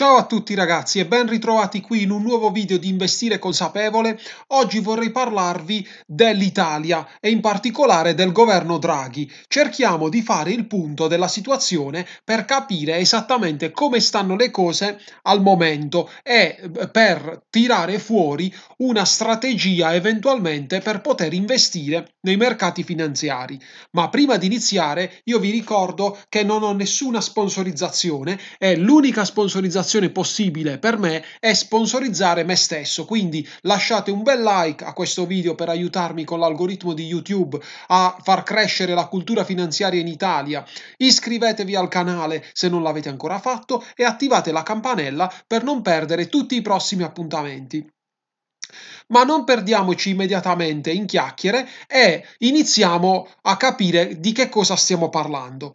Ciao a tutti ragazzi e ben ritrovati qui in un nuovo video di Investire Consapevole. Oggi vorrei parlarvi dell'Italia e in particolare del governo Draghi. Cerchiamo di fare il punto della situazione per capire esattamente come stanno le cose al momento e per tirare fuori una strategia eventualmente per poter investire nei mercati finanziari. Ma prima di iniziare io vi ricordo che non ho nessuna sponsorizzazione e l'unica sponsorizzazione possibile per me è sponsorizzare me stesso, quindi lasciate un bel like a questo video per aiutarmi con l'algoritmo di YouTube a far crescere la cultura finanziaria in Italia, iscrivetevi al canale se non l'avete ancora fatto e attivate la campanella per non perdere tutti i prossimi appuntamenti. Ma non perdiamoci immediatamente in chiacchiere e iniziamo a capire di che cosa stiamo parlando.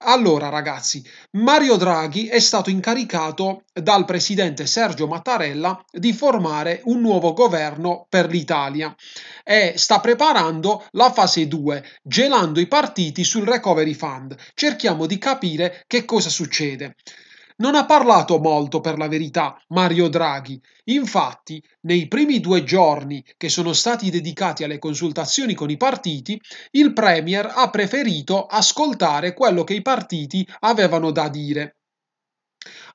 Allora ragazzi, Mario Draghi è stato incaricato dal presidente Sergio Mattarella di formare un nuovo governo per l'Italia e sta preparando la fase 2, gelando i partiti sul Recovery Fund. Cerchiamo di capire che cosa succede. Non ha parlato molto, per la verità, Mario Draghi. Infatti, nei primi 2 giorni che sono stati dedicati alle consultazioni con i partiti, il Premier ha preferito ascoltare quello che i partiti avevano da dire.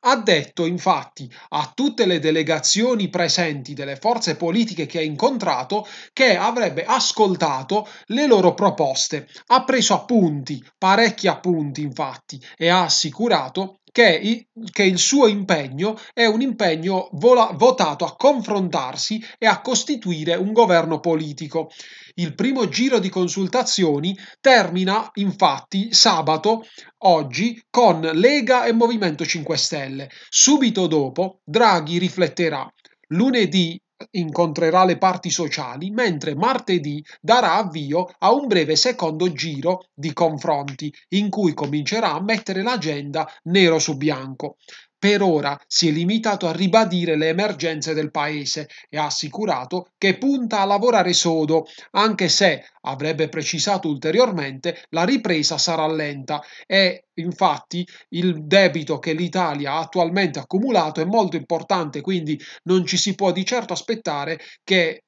Ha detto infatti a tutte le delegazioni presenti delle forze politiche che ha incontrato che avrebbe ascoltato le loro proposte. Ha preso appunti, parecchi appunti infatti, e ha assicurato che il suo impegno è un impegno votato a confrontarsi e a costituire un governo politico. Il primo giro di consultazioni termina infatti sabato, oggi, con Lega e Movimento 5 Stelle. Subito dopo Draghi rifletterà. Lunedì incontrerà le parti sociali, mentre martedì darà avvio a un breve secondo giro di confronti in cui comincerà a mettere l'agenda nero su bianco. Per ora si è limitato a ribadire le emergenze del paese e ha assicurato che punta a lavorare sodo, anche se avrebbe precisato ulteriormente la ripresa sarà lenta e infatti il debito che l'Italia ha attualmente accumulato è molto importante, quindi non ci si può di certo aspettare che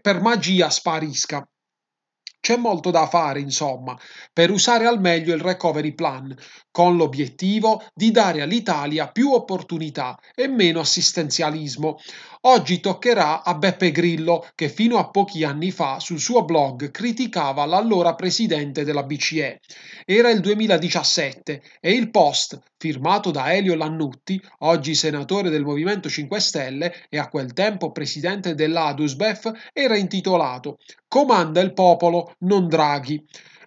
per magia sparisca. C'è molto da fare, insomma, per usare al meglio il Recovery Plan, con l'obiettivo di dare all'Italia più opportunità e meno assistenzialismo. Oggi toccherà a Beppe Grillo, che fino a pochi anni fa sul suo blog criticava l'allora presidente della BCE. Era il 2017 e il post, firmato da Elio Lannutti, oggi senatore del Movimento 5 Stelle e a quel tempo presidente dell'Adusbef, era intitolato «Comanda il popolo, non Draghi».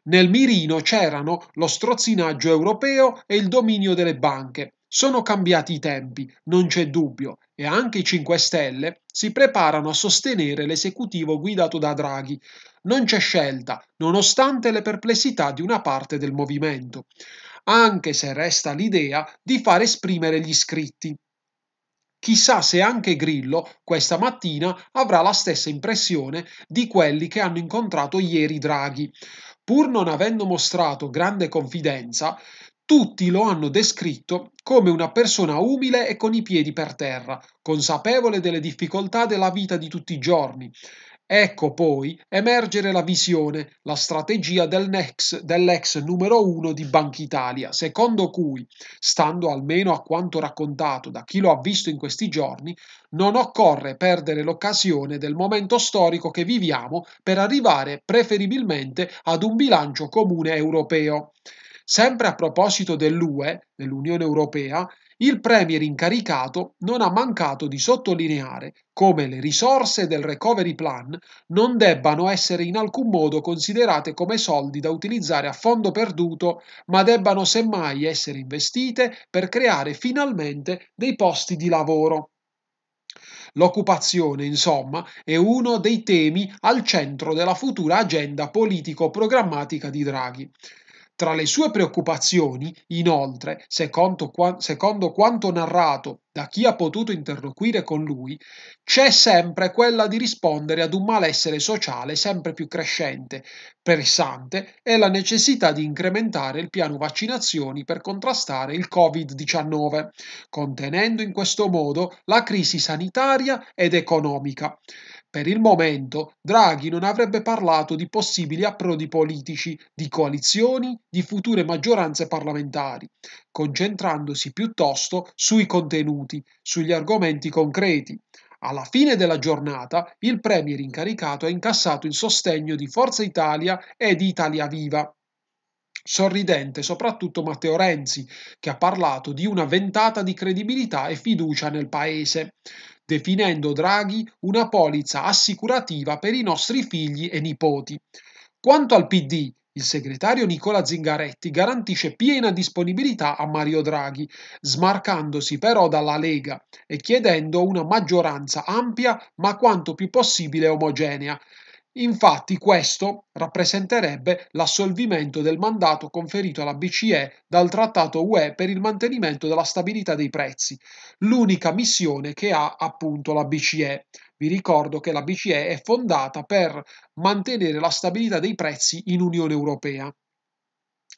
Nel mirino c'erano lo strozzinaggio europeo e il dominio delle banche. Sono cambiati i tempi, non c'è dubbio, e anche i 5 Stelle si preparano a sostenere l'esecutivo guidato da Draghi. Non c'è scelta, nonostante le perplessità di una parte del movimento, anche se resta l'idea di far esprimere gli iscritti. Chissà se anche Grillo questa mattina avrà la stessa impressione di quelli che hanno incontrato ieri Draghi. Pur non avendo mostrato grande confidenza, tutti lo hanno descritto come una persona umile e con i piedi per terra, consapevole delle difficoltà della vita di tutti i giorni. Ecco poi emergere la visione, la strategia dell'ex numero 1 di Bankitalia, secondo cui, stando almeno a quanto raccontato da chi lo ha visto in questi giorni, non occorre perdere l'occasione del momento storico che viviamo per arrivare preferibilmente ad un bilancio comune europeo. Sempre a proposito dell'UE, dell'Unione Europea, il Premier incaricato non ha mancato di sottolineare come le risorse del Recovery Plan non debbano essere in alcun modo considerate come soldi da utilizzare a fondo perduto, ma debbano semmai essere investite per creare finalmente dei posti di lavoro. L'occupazione, insomma, è uno dei temi al centro della futura agenda politico-programmatica di Draghi. Tra le sue preoccupazioni, inoltre, secondo quanto narrato da chi ha potuto interloquire con lui, c'è sempre quella di rispondere ad un malessere sociale sempre più crescente, pressante, e la necessità di incrementare il piano vaccinazioni per contrastare il Covid-19, contenendo in questo modo la crisi sanitaria ed economica. Per il momento Draghi non avrebbe parlato di possibili approdi politici, di coalizioni, di future maggioranze parlamentari, concentrandosi piuttosto sui contenuti, sugli argomenti concreti. Alla fine della giornata il premier incaricato ha incassato il sostegno di Forza Italia e di Italia Viva. Sorridente soprattutto Matteo Renzi, che ha parlato di una ventata di credibilità e fiducia nel paese, definendo Draghi una polizza assicurativa per i nostri figli e nipoti. Quanto al PD, il segretario Nicola Zingaretti garantisce piena disponibilità a Mario Draghi, smarcandosi però dalla Lega e chiedendo una maggioranza ampia ma quanto più possibile omogenea. Infatti questo rappresenterebbe l'assolvimento del mandato conferito alla BCE dal Trattato UE per il mantenimento della stabilità dei prezzi, l'unica missione che ha appunto la BCE. Vi ricordo che la BCE è fondata per mantenere la stabilità dei prezzi in Unione Europea.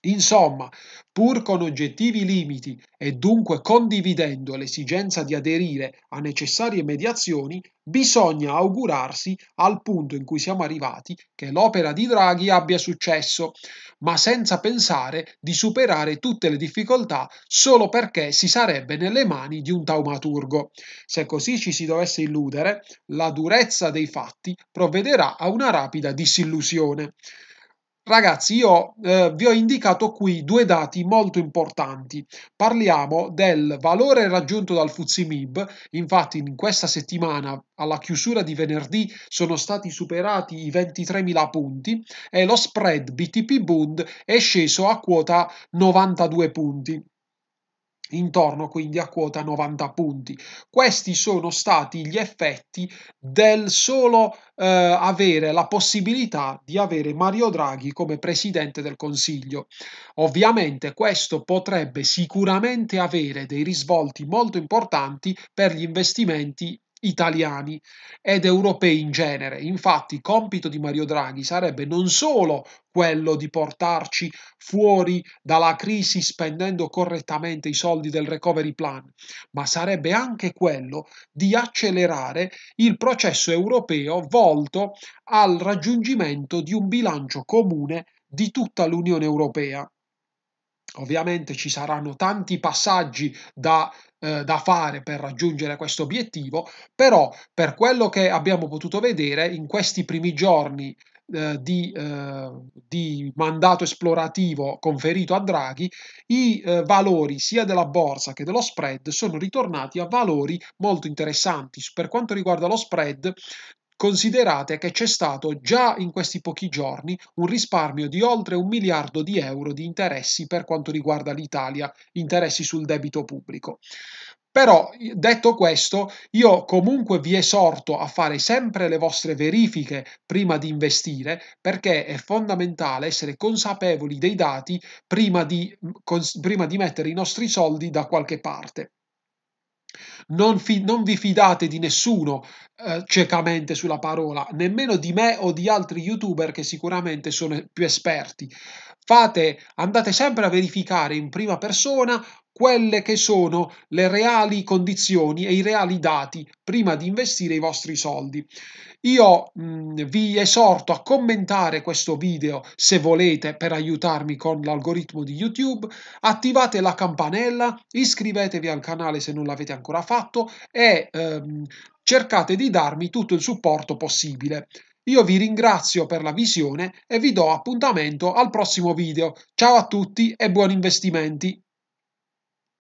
Insomma, pur con oggettivi limiti e dunque condividendo l'esigenza di aderire a necessarie mediazioni, bisogna augurarsi, al punto in cui siamo arrivati, che l'opera di Draghi abbia successo, ma senza pensare di superare tutte le difficoltà solo perché si sarebbe nelle mani di un taumaturgo. Se così ci si dovesse illudere, la durezza dei fatti provvederà a una rapida disillusione. Ragazzi, io vi ho indicato qui due dati molto importanti. Parliamo del valore raggiunto dal FTSE MIB, infatti in questa settimana alla chiusura di venerdì sono stati superati i 23.000 punti e lo spread BTP Bund è sceso a quota 92 punti. Intorno quindi a quota 90 punti. Questi sono stati gli effetti del solo avere la possibilità di avere Mario Draghi come presidente del Consiglio. Ovviamente questo potrebbe sicuramente avere dei risvolti molto importanti per gli investimenti italiani ed europei in genere. Infatti il compito di Mario Draghi sarebbe non solo quello di portarci fuori dalla crisi spendendo correttamente i soldi del Recovery Plan, ma sarebbe anche quello di accelerare il processo europeo volto al raggiungimento di un bilancio comune di tutta l'Unione Europea. Ovviamente ci saranno tanti passaggi da fare per raggiungere questo obiettivo, però per quello che abbiamo potuto vedere in questi primi giorni di mandato esplorativo conferito a Draghi, i valori sia della borsa che dello spread sono ritornati a valori molto interessanti. Per quanto riguarda lo spread, considerate che c'è stato già in questi pochi giorni un risparmio di oltre 1 miliardo di euro di interessi per quanto riguarda l'Italia, interessi sul debito pubblico. Però, detto questo, io comunque vi esorto a fare sempre le vostre verifiche prima di investire, perché è fondamentale essere consapevoli dei dati prima di mettere i nostri soldi da qualche parte. Non vi fidate di nessuno ciecamente sulla parola, nemmeno di me o di altri youtuber che sicuramente sono più esperti. Andate sempre a verificare in prima persona quelle che sono le reali condizioni e i reali dati prima di investire i vostri soldi. Io vi esorto a commentare questo video se volete per aiutarmi con l'algoritmo di YouTube, attivate la campanella, iscrivetevi al canale se non l'avete ancora fatto e cercate di darmi tutto il supporto possibile. Io vi ringrazio per la visione e vi do appuntamento al prossimo video. Ciao a tutti e buoni investimenti!